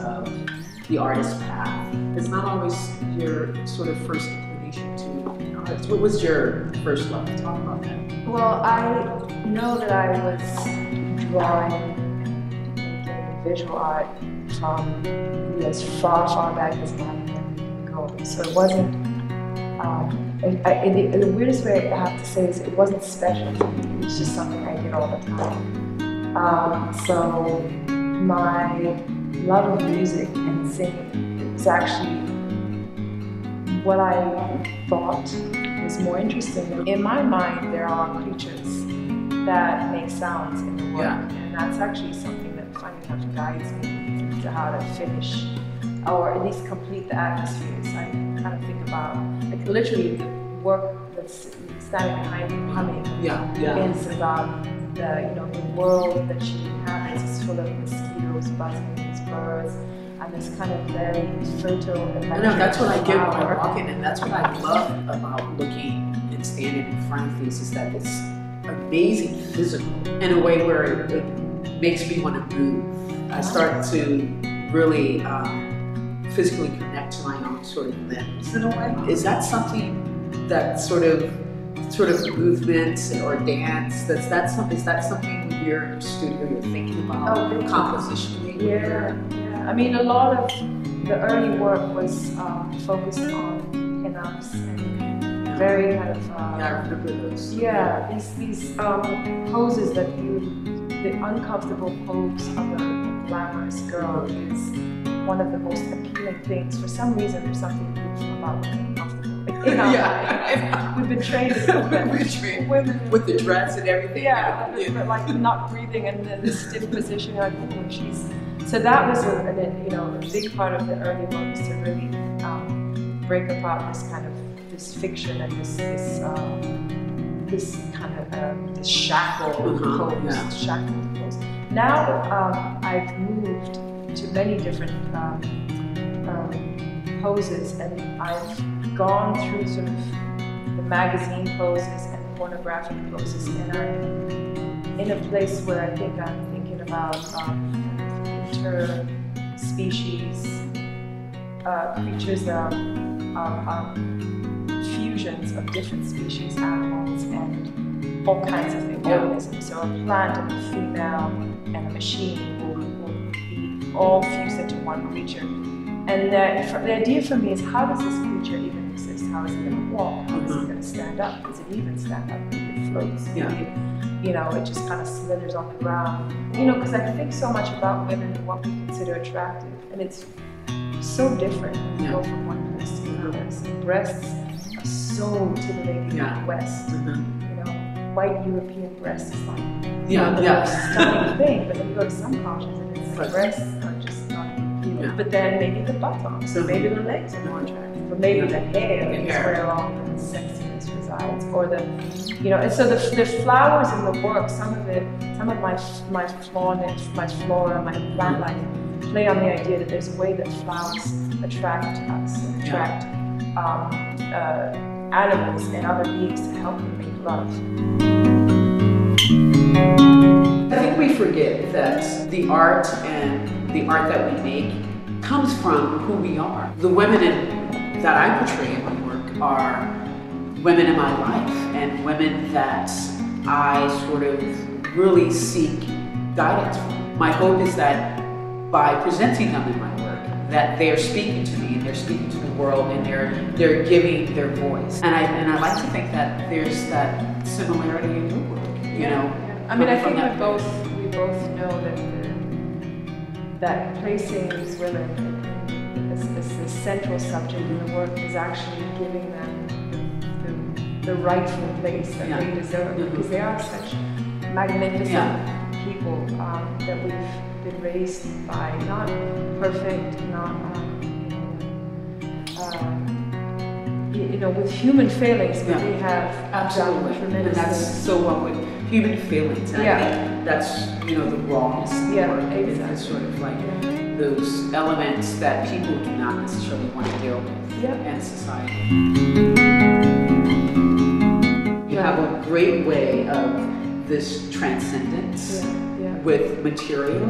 of the artist path. It's not always your sort of first inclination to be an artist. What was your first love? Talk about that. Well, I know that I was drawing and visual art from as far back as my memory. So it wasn't, in the weirdest way I have to say is it wasn't special. It was just something I did all the time. So my love of music and singing was actually what I thought was more interesting. In my mind, there are creatures that make sounds in the world, and that's actually something that funny enough guides me to how to finish or at least complete the atmosphere. So I kind of think about, like, literally the work that's standing behind you, humming. It's about the world that she inhabits. It's full of mosquitoes, buzzings, birds, and this kind of very fertile electric. No, that's what I get when I'm walking, and that's what I love about looking and standing in front of these, is that it's amazing physical in a way where it makes me want to move. I start to really physically connect to my own sort of limbs in a way. Is that something that sort of movements or dance? Is that something your studio you're thinking about? Oh, really? Composition? Yeah. I mean, a lot of the early work was focused on pin-ups and very kind of I remember those. Yeah, these poses that the uncomfortable pose of a glamorous girl is one of the most appealing things. For some reason, there's something beautiful about looking comfortable. In our life, we've been trained as women with the dress and everything. But like not breathing and then the stiff position. Like, oh, she's. So that was a big part of the early work, was to really break apart this fiction and this shackled pose. Now I've moved to many different poses, and I've gone through sort of the magazine poses and pornographic poses, and I'm in a place where I think I'm thinking about interspecies creatures that are fusions of different species, animals, and all kinds of organisms. So a plant and a female and a machine all fused into one creature. And the idea for me is, how does this creature even exist? How is it going to walk? How is it going to stand up? Does it even stand up? It floats. It just kind of slithers on the ground. Because I think so much about women and what we consider attractive, and it's so different when you go from one place to another. So breasts are so titillating in the West. White European breasts is like the most stunning thing, but then you go to some cultures, the breasts are just not appealing. But then maybe the buttocks, so maybe the legs are more attractive, but maybe the hair is where all the sexiness resides, or And so the flowers in the work, my flora, my plant life, play on the idea that there's a way that flowers attract us, and attract animals and other beings to help them make love. I think we forget that the art that we make comes from who we are. The women that I portray in my work are women in my life, and women that I sort of really seek guidance from. My hope is that by presenting them in my work, that they are speaking to me, and they're speaking to the world, and they're giving their voice. And I like to think that there's that similarity in your work, I mean, I think we both know that placing these women as the central subject in the work is actually giving them the rightful place that they deserve, because they are such magnificent people that we've been raised by, not perfect, not with human failings, but we have absolutely done tremendous. And that's so what we. Human feelings, and I think that's the rawness of work. Exactly. It's sort of like those elements that people do not necessarily want to deal with in society. You have a great way of this transcendence with material,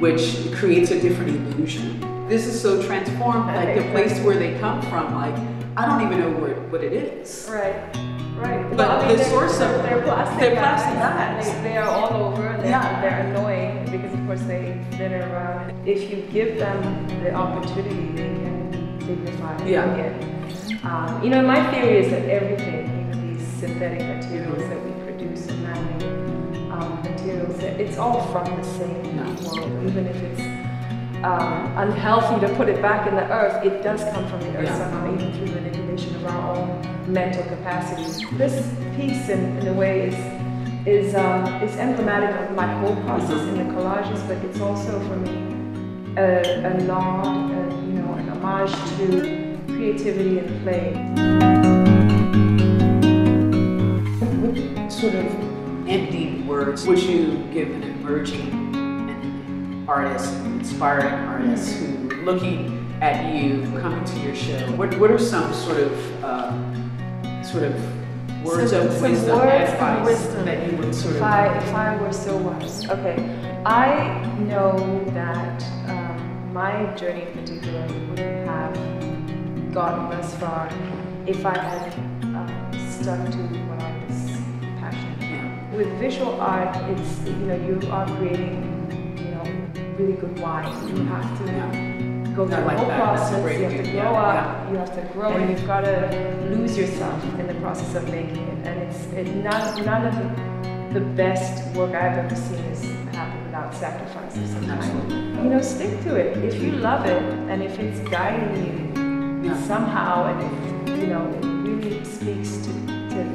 which creates a different illusion. This is so transformed, like the place where they come from, like I don't even know what it is. Right, right. But well, I mean, the source of they're plastic bags. They are all over. They're annoying because of course they litter around. If you give them the opportunity, they can dignify it. You know, my theory is that everything, even these synthetic materials that we produce and man-made materials, it's all from the same world, even if it's unhealthy to put it back in the earth, it does come from the earth somehow, even through manipulation of our own mental capacities. This piece, in a way, is emblematic of my whole process in the collages, but it's also for me a nod, an homage to creativity and play. What sort of empty words would you give an emerging artists, inspiring artists who are looking at you, coming to your show? What are some sort of words of wisdom, advice that you would sort of? If I were so wise, I know that my journey in particular wouldn't have gotten this far if I had stuck to what I was passionate about. With visual art, it's you are creating really good wine. You have to go through the whole process, you have to grow up, you have to grow, and you've got to lose yourself in the process of making it. And it's none of the best work I've ever seen has happened without sacrifices. You know, stick to it. If you love it, and if it's guiding you somehow, and if, it really speaks to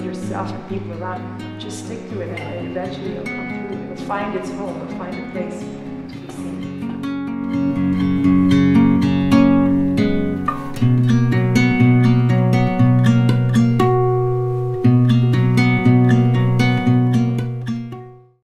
yourself and people around, just stick to it, and eventually it'll come through. It'll find its home, it'll find a place.